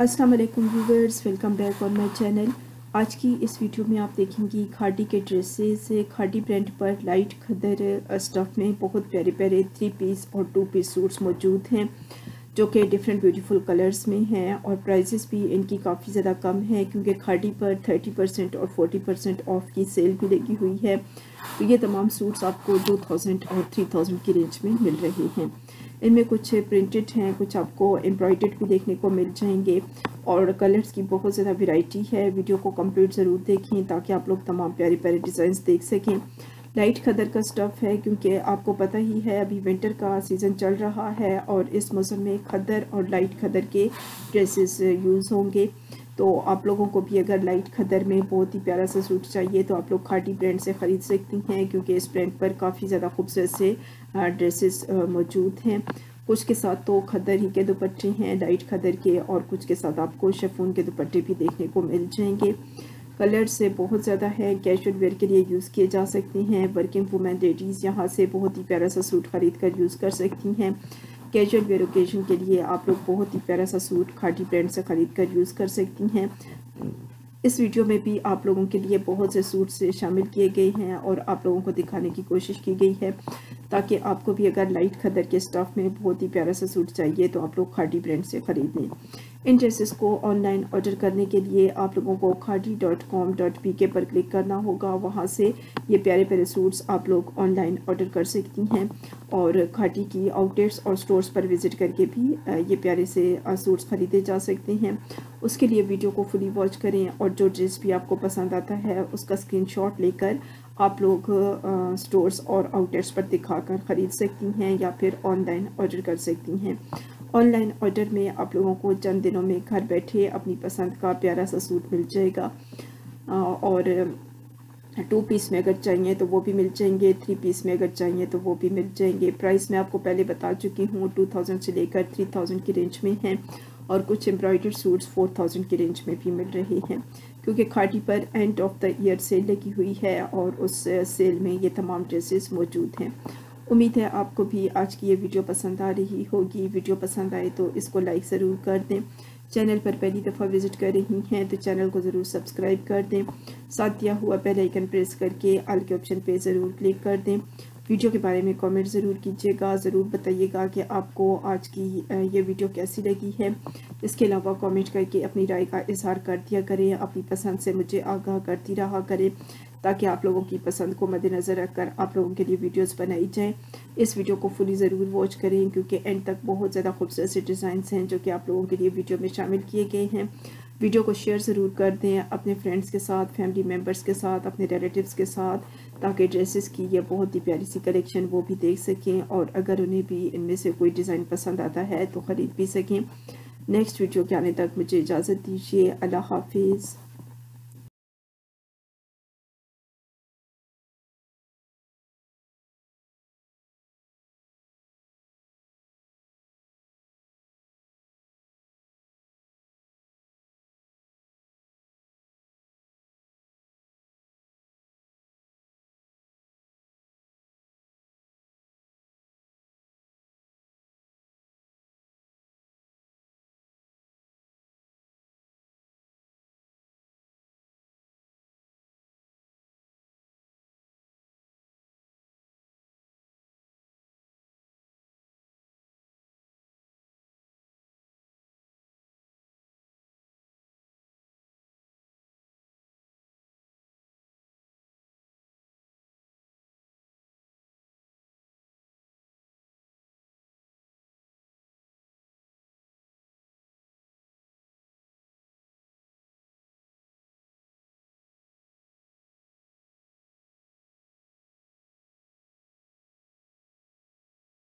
अस्सलाम वालेकुम viewers, welcome back on my channel. आज की इस वीडियो में आप देखेंगी खाटी के ड्रेसेस। खाटी ब्रांड पर लाइट खदर स्टफ में बहुत प्यारे प्यारे 3 पीस और 2 पीस सूट्स मौजूद हैं जो कि डिफरेंट ब्यूटीफुल कलर्स में हैं और प्राइसेस भी इनकी काफ़ी ज़्यादा कम है क्योंकि खाटी पर 30% और 40% ऑफ की सेल भी लगी हुई है। तो ये तमाम सूट्स आपको 2000 और 3000 की रेंज में मिल रहे हैं। इनमें कुछ प्रिंटेड हैं, कुछ आपको एम्ब्रॉयडर्ड भी देखने को मिल जाएंगे और कलर्स की बहुत ज़्यादा वेराइटी है। वीडियो को कंप्लीट ज़रूर देखें ताकि आप लोग तमाम प्यारे प्यारे डिज़ाइंस देख सकें। लाइट खदर का स्टफ़ है क्योंकि आपको पता ही है अभी विंटर का सीज़न चल रहा है और इस मौसम में खदर और लाइट खदर के ड्रेसेस यूज़ होंगे। तो आप लोगों को भी अगर लाइट खदर में बहुत ही प्यारा सा सूट चाहिए तो आप लोग खाटी ब्रांड से ख़रीद सकती हैं क्योंकि इस ब्रांड पर काफ़ी ज़्यादा खूबसूरत से ड्रेसेस मौजूद हैं। कुछ के साथ तो खदर ही के दुपट्टे हैं लाइट खदर के और कुछ के साथ आपको शिफॉन के दुपट्टे भी देखने को मिल जाएंगे। कलर से बहुत ज़्यादा है, कैजुअल वेयर के लिए यूज़ किए जा सकते हैं। वर्किंग वुमेन लेडीज़ यहाँ से बहुत ही प्यारा सा सूट खरीद कर यूज़ कर सकती हैं। कैजुअल वेयर ओकेजन के लिए आप लोग बहुत ही प्यारा सा सूट खाटी ब्रांड से ख़रीद कर यूज़ कर सकती हैं। इस वीडियो में भी आप लोगों के लिए बहुत से सूट्स शामिल किए गए हैं और आप लोगों को दिखाने की कोशिश की गई है ताकि आपको भी अगर लाइट खदर के स्टफ़ में बहुत ही प्यारा सा सूट चाहिए तो आप लोग खाटी ब्रांड से ख़रीद लें। इन ड्रेसेस को ऑनलाइन ऑर्डर करने के लिए आप लोगों को खादी.com.pk पर क्लिक करना होगा। वहाँ से ये प्यारे प्यारे सूट्स आप लोग ऑनलाइन ऑर्डर कर सकती हैं और खाटी की आउटलेट्स और स्टोर्स पर विज़िट करके भी ये प्यारे से सूट्स ख़रीदे जा सकते हैं। उसके लिए वीडियो को फुली वॉच करें और जो ड्रेस भी आपको पसंद आता है उसका स्क्रीनशॉट लेकर आप लोग स्टोर्स और आउटलेट्स पर दिखाकर ख़रीद सकती हैं या फिर ऑनलाइन ऑर्डर कर सकती हैं। ऑनलाइन ऑर्डर में आप लोगों को चंद दिनों में घर बैठे अपनी पसंद का प्यारा सा सूट मिल जाएगा और 2 पीस में अगर चाहिए तो वो भी मिल जाएंगे, 3 पीस में अगर चाहिए तो वो भी मिल जाएंगे। प्राइस मैं आपको पहले बता चुकी हूँ, 2000 से लेकर 3000 की रेंज में हैं और कुछ एम्ब्रॉयडर्ड सूट्स 4000 की रेंज में भी मिल रहे हैं क्योंकि खाटी पर end of the year sale लगी हुई है और उस सेल में ये तमाम ड्रेसेस मौजूद हैं। उम्मीद है आपको भी आज की ये वीडियो पसंद आ रही होगी। वीडियो पसंद आए तो इसको लाइक ज़रूर कर दें। चैनल पर पहली दफ़ा विज़िट कर रही हैं तो चैनल को ज़रूर सब्सक्राइब कर दें, साथ दिया हुआ बेल आइकन प्रेस करके ऑल के ऑप्शन पे ज़रूर क्लिक कर दें। वीडियो के बारे में कमेंट ज़रूर कीजिएगा, ज़रूर बताइएगा कि आपको आज की ये वीडियो कैसी लगी है। इसके अलावा कमेंट करके अपनी राय का इजहार कर दिया करें, अपनी पसंद से मुझे आगाह करती रहा करें ताकि आप लोगों की पसंद को मद्देनज़र रखकर आप लोगों के लिए वीडियोस बनाई जाएं। इस वीडियो को फुली ज़रूर वॉच करें क्योंकि एंड तक बहुत ज़्यादा खूबसूरत से डिज़ाइंस हैं जो कि आप लोगों के लिए वीडियो में शामिल किए गए हैं। वीडियो को शेयर ज़रूर कर दें अपने फ्रेंड्स के साथ, फैमिली मेम्बर्स के साथ, अपने रिलेटिव्स के साथ ताकि ड्रेसेस की ये बहुत ही प्यारी सी कलेक्शन वो भी देख सकें और अगर उन्हें भी इनमें से कोई डिज़ाइन पसंद आता है तो ख़रीद भी सकें। नेक्स्ट वीडियो के आने तक मुझे इजाज़त दीजिए। अल्लाह हाफिज़।